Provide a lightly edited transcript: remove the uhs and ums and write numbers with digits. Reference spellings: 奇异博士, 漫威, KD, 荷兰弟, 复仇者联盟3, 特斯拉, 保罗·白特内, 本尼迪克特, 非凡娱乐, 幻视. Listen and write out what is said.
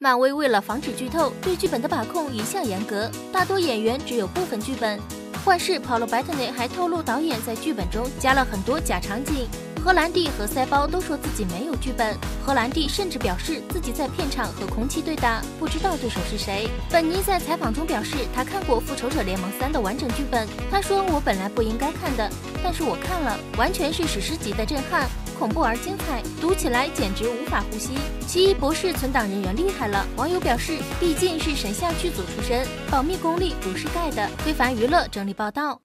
漫威为了防止剧透，对剧本的把控一向严格，大多演员只有部分剧本。幻视保罗·白特内还透露，导演在剧本中加了很多假场景。荷兰弟和腮帮都说自己没有剧本，荷兰弟甚至表示自己在片场和空气对打，不知道对手是谁。本尼在采访中表示，他看过《复仇者联盟3》的完整剧本，他说我本来不应该看的，但是我看了，完全是史诗级的震撼。 恐怖而精彩，读起来简直无法呼吸。奇异博士存档人员厉害了，网友表示，毕竟是神像剧组出身，保密功力不是盖的。非凡娱乐整理报道。